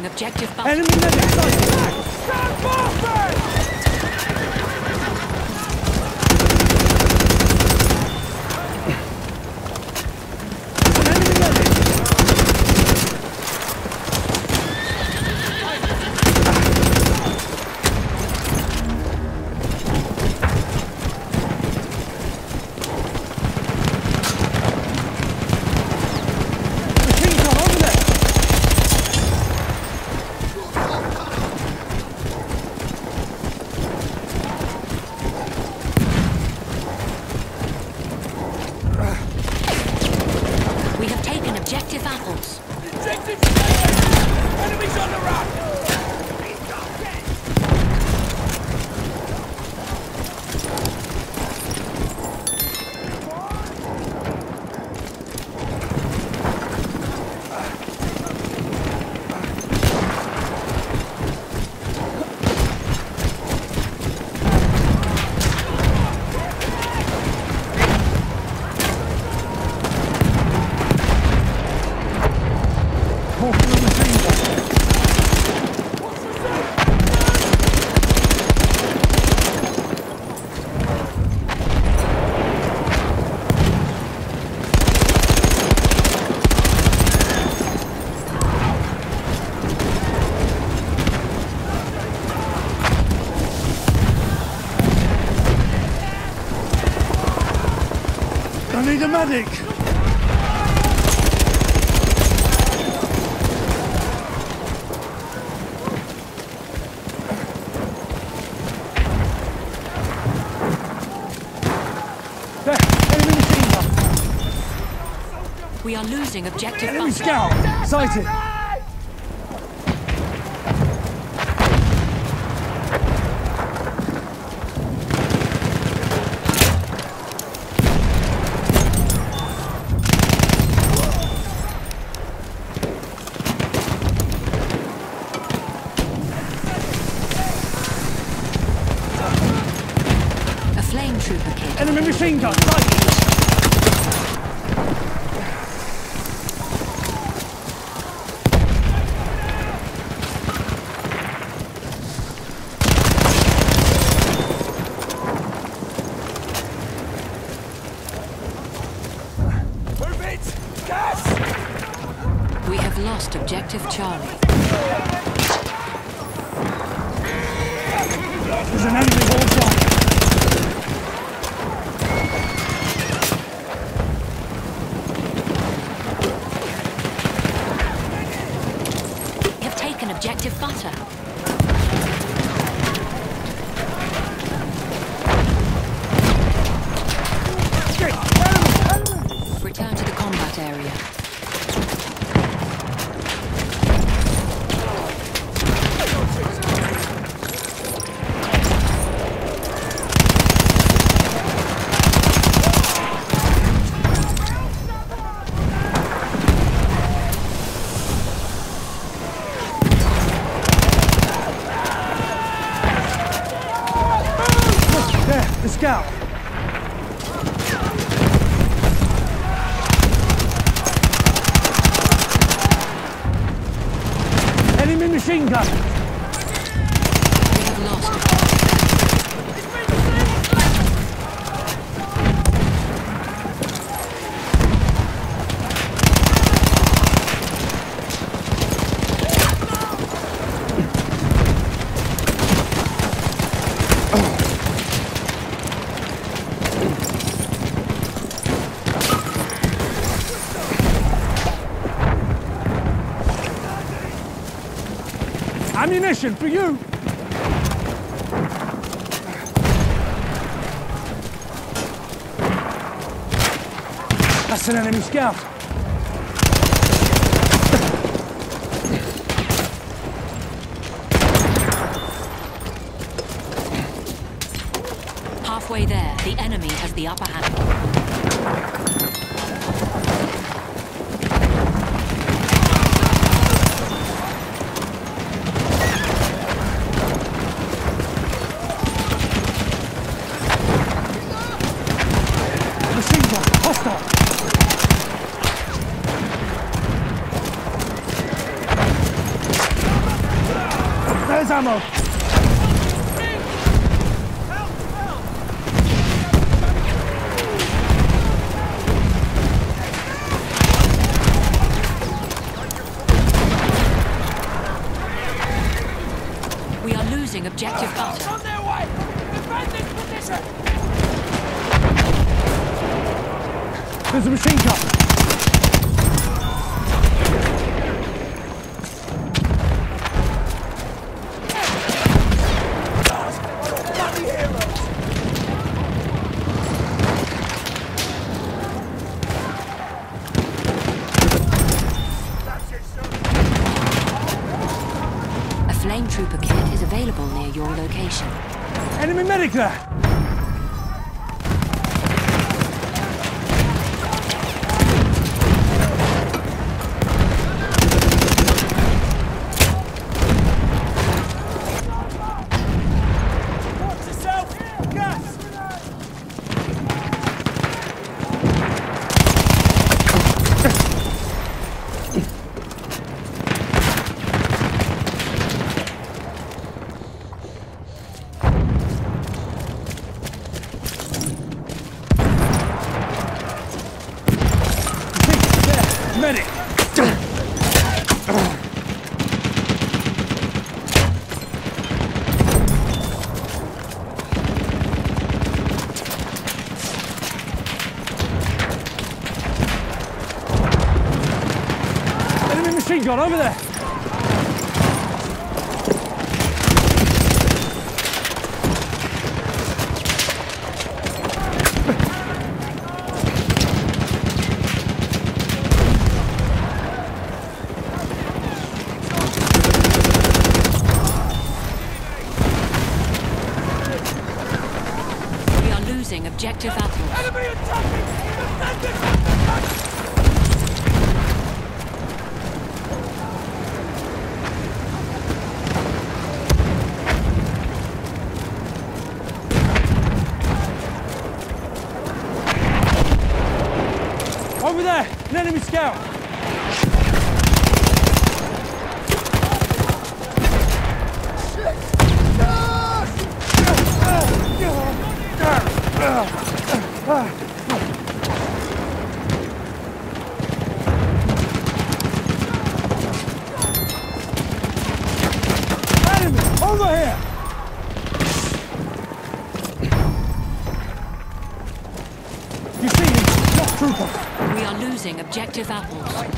Losing objective. Enemy back! I need a medic! There! Enemy machine gun! We are losing objective. Enemy scout! Sighted! Enemy machine gun! Permit! Gas! We have lost objective Charlie. There's an enemy wall shot! Objective butter. Return to the combat area. The scout! Enemy machine gun! We have lost ammunition for you! That's an enemy scout! Halfway there, the enemy has the upper hand. Hostile! has ammo. We are losing objective butter. On their way! Defend this position! There's a machine gun! Bloody heroes! A flame trooper kit is available near your location. Enemy medic there! Got over there. We are losing objective Atlas. Enemy attacking! Over there, an enemy scout! Enemy, over here! You see him, not trooper! We are losing objective apples.